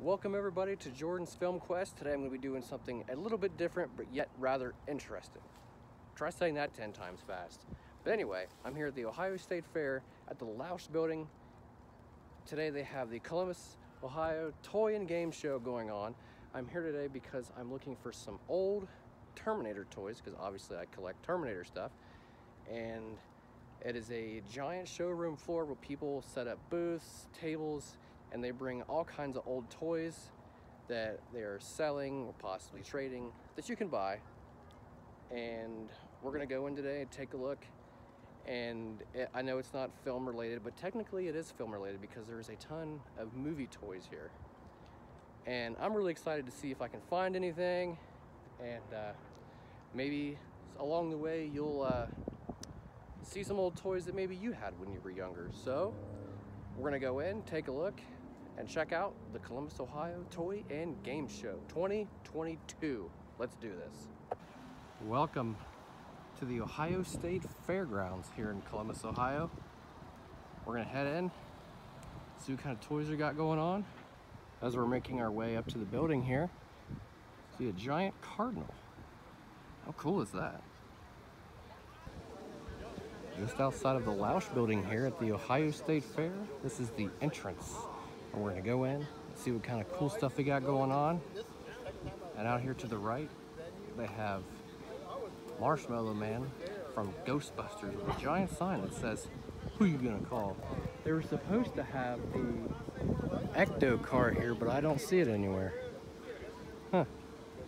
Welcome everybody to Jordan's Film Quest. Today I'm going to be doing something a little bit different, but yet rather interesting. Try saying that 10 times fast. But anyway, I'm here at the Ohio State Fair at the Lausch building. Today they have the Columbus Ohio Toy and Game Show going on. I'm here today because I'm looking for some old Terminator toys, because obviously I collect Terminator stuff. And it is a giant showroom floor where people set up booths, tables, and they bring all kinds of old toys that they're selling or possibly trading that you can buy. And we're gonna go in today and take a look. And I know it's not film related, but technically it is film related because there is a ton of movie toys here. And I'm really excited to see if I can find anything. And maybe along the way, you'll see some old toys that maybe you had when you were younger. So we're gonna go in, take a look, and check out the Columbus, Ohio Toy and Game Show 2022. Let's do this. Welcome to the Ohio State Fairgrounds here in Columbus, Ohio. We're gonna head in, see what kind of toys we got going on. As we're making our way up to the building here, see a giant cardinal. How cool is that? Just outside of the Lausch building here at the Ohio State Fair. This is the entrance. And we're gonna go in, see what kind of cool stuff they got going on. And out here to the right, they have Marshmallow Man from Ghostbusters with a giant sign that says, "Who you gonna call?" They were supposed to have the Ecto car here, but I don't see it anywhere. Huh,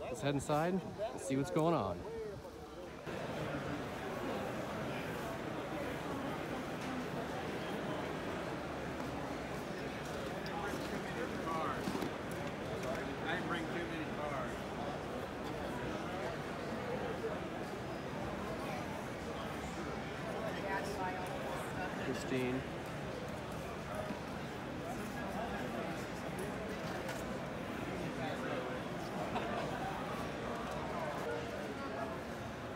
let's head inside and see what's going on. Christine.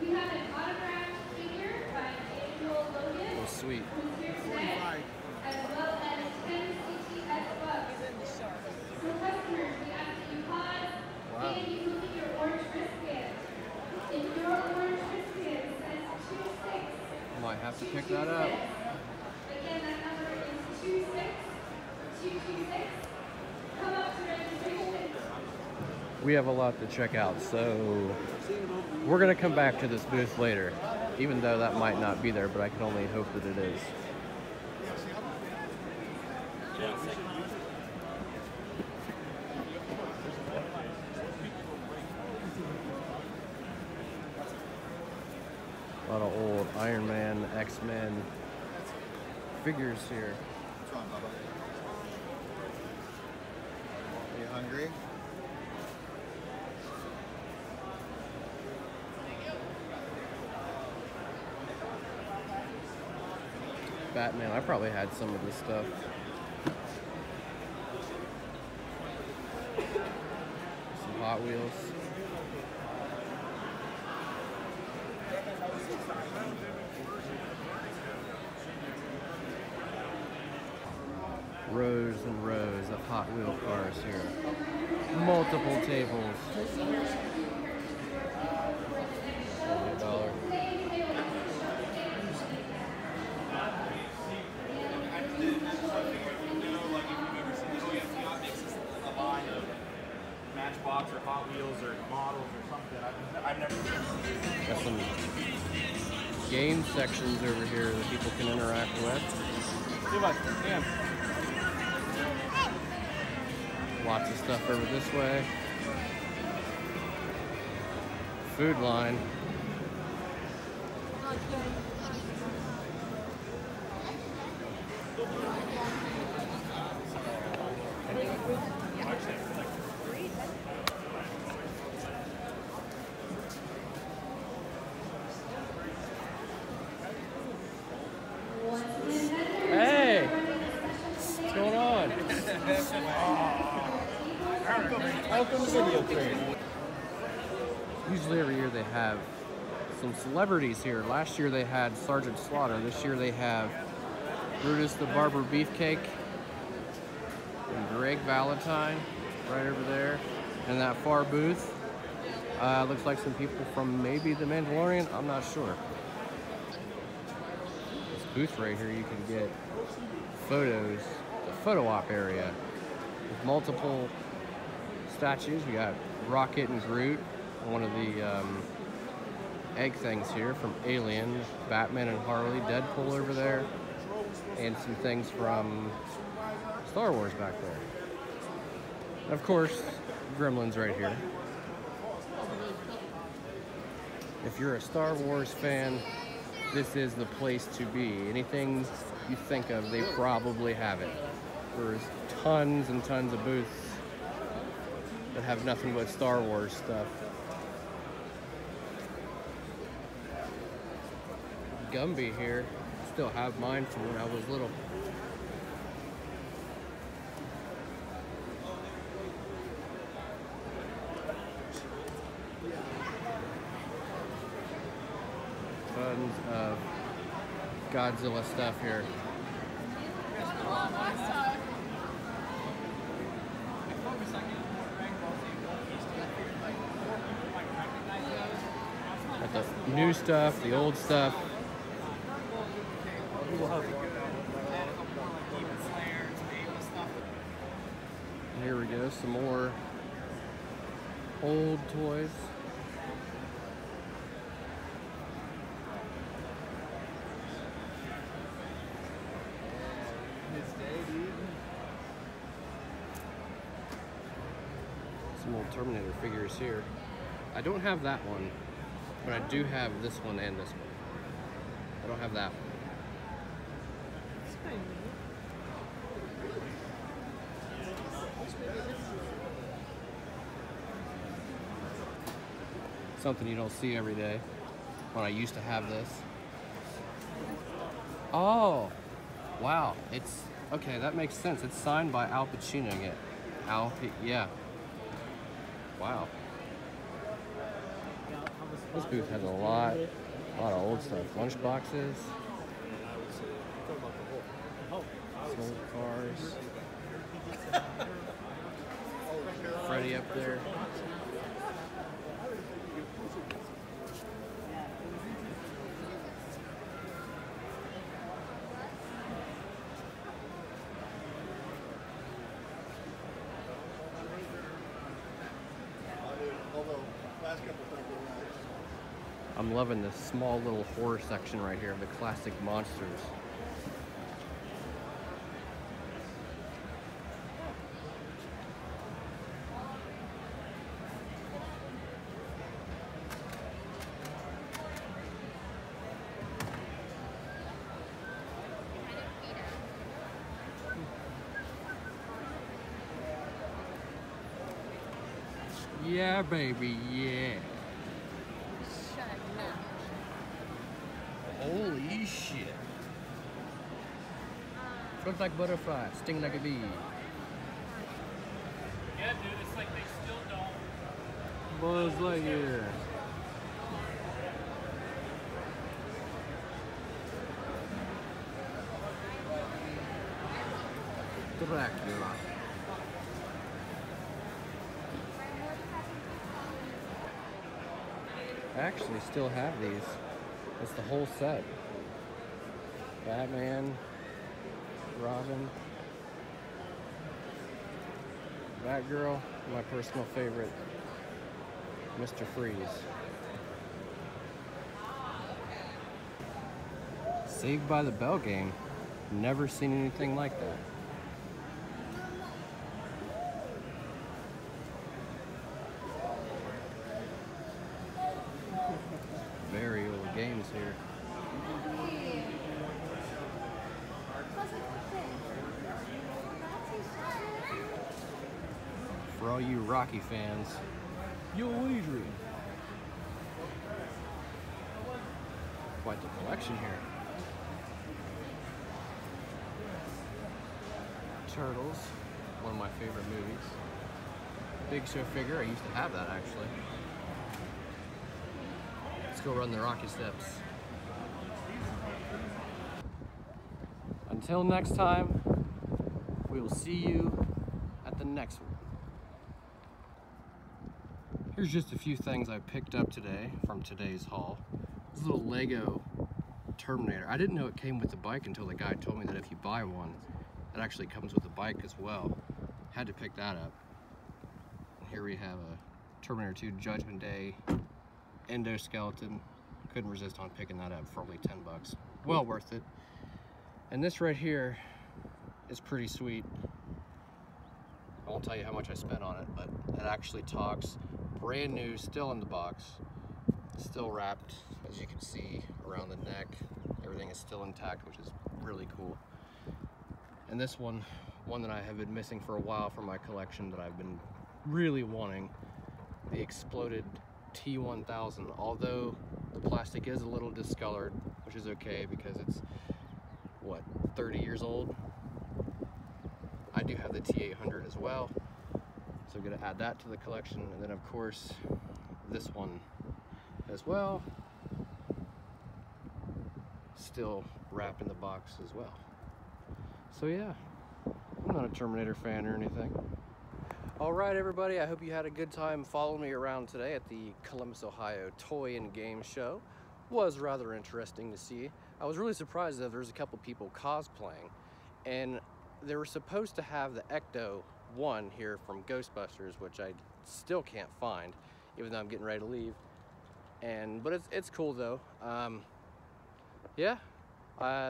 We have an autographed figure by Daniel Logan. Oh, sweet. Who's here today, as well as 10 CTS bucks. For customers, we ask that you pause and you look at your orange wristband. If your orange wristband says 26, I might have to pick that up. We have a lot to check out, so we're gonna come back to this booth later, even though that might not be there, but I can only hope that it is. A lot of old Iron Man, X-Men figures here. What's wrong, Bubba? Are you hungry? Batman, I probably had some of this stuff. Some Hot Wheels. Rows and rows of Hot Wheel cars here. Multiple tables. $1. Matchbox or Hot Wheels or models or something. I've never seen. Got some game sections over here that people can interact with. Too much. Damn. Lots of stuff over this way. Food line. Usually every year they have some celebrities here. Last year they had Sergeant Slaughter. This year they have Brutus the Barber Beefcake and Greg Valentine. right over there in that far booth. Looks like some people from maybe the Mandalorian, I'm not sure. This booth right here, you can get photos, the photo op area with multiple statues. We got Rocket and Groot, one of the egg things here from Alien, Batman and Harley, Deadpool over there, and some things from Star Wars back there. And of course, Gremlins right here. If you're a Star Wars fan, this is the place to be. Anything you think of, they probably have it. There's tons and tons of booths that have nothing but Star Wars stuff. Gumby here. Still have mine from when I was little. Tons of Godzilla stuff here. Got the new stuff, the old stuff. And here we go, some more old toys. Some old Terminator figures here. I don't have that one, but I do have this one and this one. I don't have that one. Something you don't see every day. When I used to have this. Oh, wow! It's okay. That makes sense. It's signed by Al Pacino again. Yeah. Wow. This booth has a lot of old stuff. Lunch boxes. Solar cars. Freddy up there. I'm loving this small little horror section right here of the classic monsters. Yeah, baby, yeah. Shut up. Holy shit. Looks like butterfly, sting like a bee. Yeah, dude, it's like they still don't. Buzz Lightyear. Dracula. I actually still have these. It's the whole set. Batman, Robin, Batgirl, my personal favorite, Mr. Freeze. Saved by the Bell game. Never seen anything like that. Here. For all you Rocky fans, you'll Adrian. Quite the collection here. Turtles, one of my favorite movies. Big Show figure, I used to have that actually. Go run the Rocky steps. Until next time, we will see you at the next one. Here's just a few things I picked up today from today's haul. This little Lego Terminator. I didn't know it came with the bike until the guy told me that if you buy one, it actually comes with the bike as well. Had to pick that up. And here we have a Terminator 2 Judgment Day endoskeleton. Couldn't resist on picking that up for only 10 bucks. Well worth it. And this right here is pretty sweet. I won't tell you how much I spent on it, but it actually talks. Brand new, still in the box, still wrapped, as you can see, around the neck. Everything is still intact, which is really cool. And this one, that I have been missing for a while from my collection that I've been really wanting, the exploded T-1000, although the plastic is a little discolored, which is okay because it's, what, 30 years old? I do have the T-800 as well. So I'm gonna add that to the collection, and then of course this one as well, still wrapped in the box as well. So yeah, I'm not a Terminator fan or anything. All right everybody, I hope you had a good time following me around today at the Columbus, Ohio Toy and Game Show. Was rather interesting to see. I was really surprised that there's a couple people cosplaying, and they were supposed to have the Ecto-1 here from Ghostbusters, which I still can't find, even though I'm getting ready to leave. And but it's cool though. Yeah,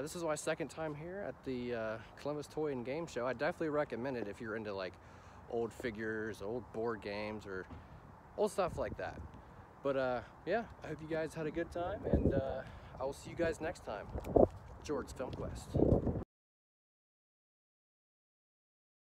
this is my second time here at the Columbus Toy and Game Show. I definitely recommend it if you're into like old figures, old board games, or old stuff like that. But yeah, I hope you guys had a good time, and I will see you guys next time. George Film Quest.